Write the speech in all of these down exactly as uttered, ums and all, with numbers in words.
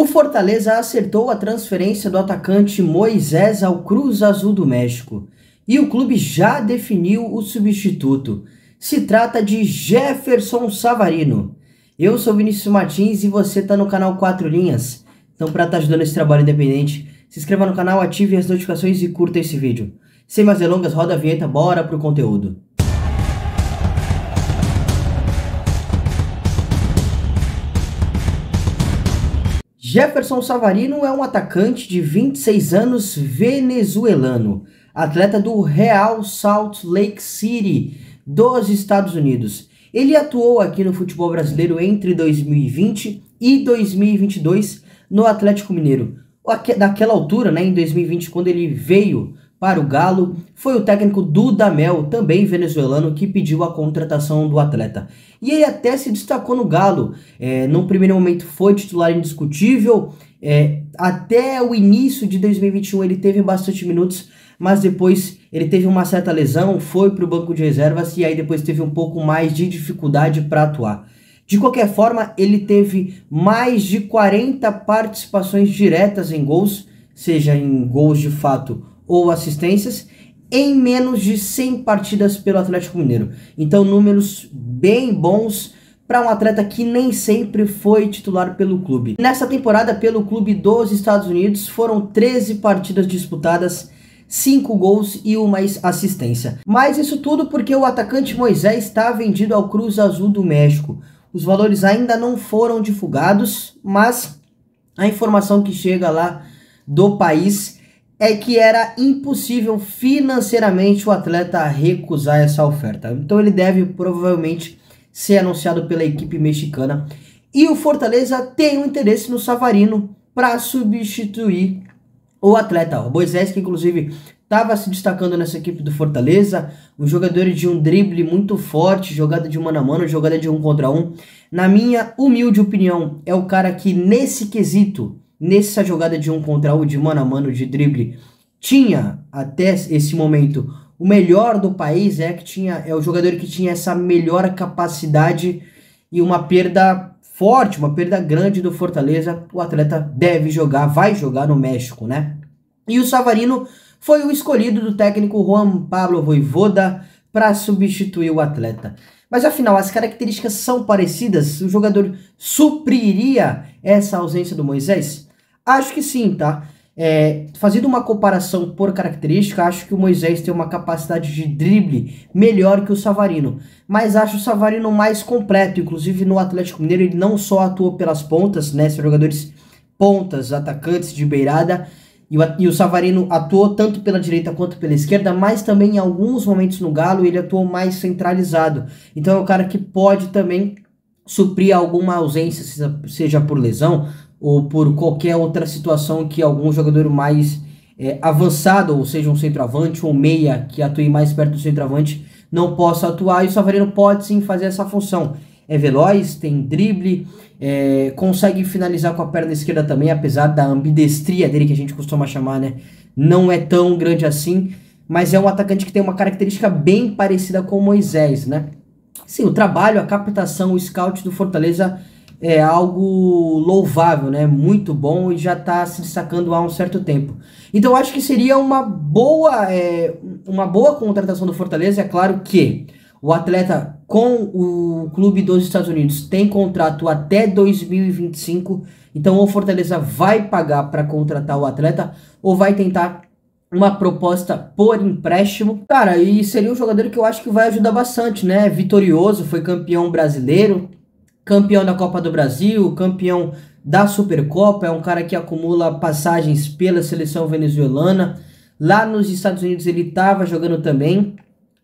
O Fortaleza acertou a transferência do atacante Moisés ao Cruz Azul do México e o clube já definiu o substituto. Se trata de Jefferson Savarino. Eu sou Vinícius Martins e você está no canal Quatro Linhas. Então, para estar ajudando esse trabalho independente, se inscreva no canal, ative as notificações e curta esse vídeo. Sem mais delongas, roda a vinheta, bora pro conteúdo. Jefferson Savarino é um atacante de vinte e seis anos venezuelano, atleta do Real Salt Lake City, dos Estados Unidos. Ele atuou aqui no futebol brasileiro entre dois mil e vinte e dois mil e vinte e dois no Atlético Mineiro. Daquela altura, né, em dois mil e vinte, quando ele veio para o Galo, foi o técnico Dudamel, também venezuelano, que pediu a contratação do atleta. E ele até se destacou no Galo. É, num primeiro momento foi titular indiscutível. É, até o início de dois mil e vinte e um ele teve bastante minutos, mas depois ele teve uma certa lesão, foi para o banco de reservas e aí depois teve um pouco mais de dificuldade para atuar. De qualquer forma, ele teve mais de quarenta participações diretas em gols, seja em gols de fato ou assistências, em menos de cem partidas pelo Atlético Mineiro. Então, números bem bons para um atleta que nem sempre foi titular pelo clube. Nessa temporada, pelo clube dos Estados Unidos, foram treze partidas disputadas, cinco gols e uma assistência. Mas isso tudo porque o atacante Moisés está vendido ao Cruz Azul do México. Os valores ainda não foram divulgados, mas a informação que chega lá do país é que era impossível financeiramente o atleta recusar essa oferta. Então ele deve provavelmente ser anunciado pela equipe mexicana. E o Fortaleza tem um interesse no Savarino para substituir o atleta. O Moisés, que inclusive estava se destacando nessa equipe do Fortaleza, um jogador de um drible muito forte, jogada de mano a mano, jogada de um contra um. Na minha humilde opinião, é o cara que nesse quesito, nessa jogada de um contra um, de mano a mano, de drible, tinha até esse momento o melhor do país, é, que tinha, é o jogador que tinha essa melhor capacidade, e uma perda forte, uma perda grande do Fortaleza. O atleta deve jogar, vai jogar no México, né? E o Savarino foi o escolhido do técnico Juan Pablo Vojvoda para substituir o atleta. Mas afinal, as características são parecidas? O jogador supriria essa ausência do Moisés? Acho que sim, tá? É, fazendo uma comparação por característica, acho que o Moisés tem uma capacidade de drible melhor que o Savarino. Mas acho o Savarino mais completo. Inclusive no Atlético Mineiro ele não só atuou pelas pontas, né? São jogadores pontas, atacantes de beirada. E o Savarino atuou tanto pela direita quanto pela esquerda, mas também em alguns momentos no Galo ele atuou mais centralizado. Então é um cara que pode também suprir alguma ausência, seja por lesão ou por qualquer outra situação que algum jogador mais é, avançado, ou seja, um centroavante ou meia que atue mais perto do centroavante, não possa atuar. E o Savarino pode sim fazer essa função. É veloz, tem drible, é, consegue finalizar com a perna esquerda também, apesar da ambidestria dele, que a gente costuma chamar, né? Não é tão grande assim, mas é um atacante que tem uma característica bem parecida com o Moisés, né? Sim, o trabalho, a captação, o scout do Fortaleza é algo louvável, né? Muito bom, e já está se destacando há um certo tempo. Então acho que seria uma boa, é, uma boa contratação do Fortaleza. É claro que o atleta com o clube dos Estados Unidos tem contrato até dois mil e vinte e cinco, então ou Fortaleza vai pagar para contratar o atleta ou vai tentar uma proposta por empréstimo. Cara, e seria um jogador que eu acho que vai ajudar bastante, né? Vitorioso, foi campeão brasileiro, campeão da Copa do Brasil, campeão da Supercopa, é um cara que acumula passagens pela seleção venezuelana. Lá nos Estados Unidos ele estava jogando também.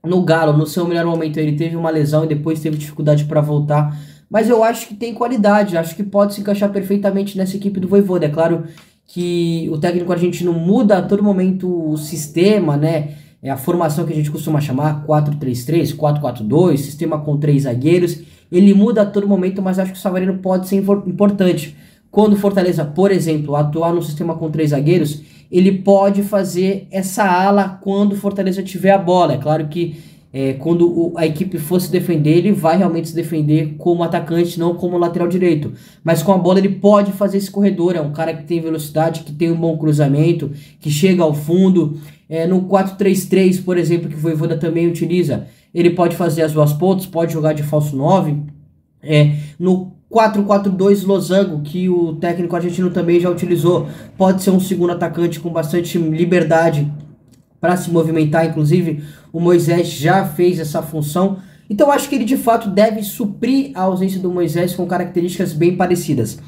No Galo, no seu melhor momento, ele teve uma lesão e depois teve dificuldade para voltar. Mas eu acho que tem qualidade, acho que pode se encaixar perfeitamente nessa equipe do Vojvoda. É claro que o técnico argentino muda a todo momento o sistema, né? É a formação que a gente costuma chamar quatro três três, quatro quatro dois, sistema com três zagueiros. Ele muda a todo momento, mas acho que o Savarino pode ser importante. Quando o Fortaleza, por exemplo, atuar no sistema com três zagueiros, ele pode fazer essa ala quando o Fortaleza tiver a bola. É claro que É, quando o, a equipe for se defender, ele vai realmente se defender como atacante, não como lateral direito. Mas com a bola ele pode fazer esse corredor, é um cara que tem velocidade, que tem um bom cruzamento, que chega ao fundo. É, no quatro três três, por exemplo, que o Vojvoda também utiliza, ele pode fazer as duas pontas, pode jogar de falso nove. É, no quatro quatro dois losango, que o técnico argentino também já utilizou, pode ser um segundo atacante com bastante liberdade para se movimentar, inclusive o Moisés já fez essa função. Então acho que ele de fato deve suprir a ausência do Moisés com características bem parecidas.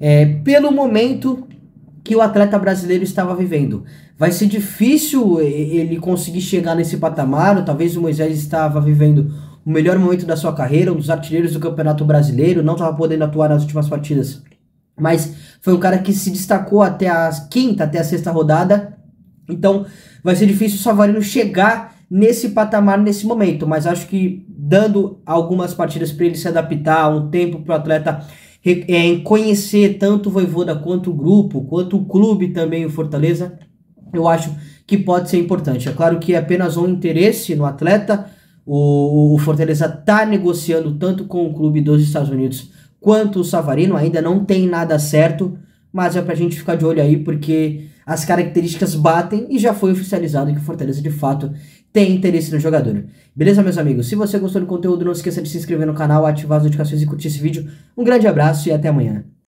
É, pelo momento que o atleta brasileiro estava vivendo, vai ser difícil ele conseguir chegar nesse patamar, ou talvez o Moisés estava vivendo o melhor momento da sua carreira, um dos artilheiros do Campeonato Brasileiro, não estava podendo atuar nas últimas partidas, mas foi um cara que se destacou até a quinta, até a sexta rodada. Então vai ser difícil o Savarino chegar nesse patamar nesse momento, mas acho que dando algumas partidas para ele se adaptar, um tempo para o atleta é, conhecer tanto o Vojvoda quanto o grupo, quanto o clube também, o Fortaleza, eu acho que pode ser importante. É claro que é apenas um interesse no atleta, o, o Fortaleza está negociando tanto com o clube dos Estados Unidos quanto o Savarino, ainda não tem nada certo, mas é para a gente ficar de olho aí, porque as características batem e já foi oficializado que o Fortaleza de fato tem interesse no jogador. Beleza, meus amigos? Se você gostou do conteúdo, não se esqueça de se inscrever no canal, ativar as notificações e curtir esse vídeo. Um grande abraço e até amanhã.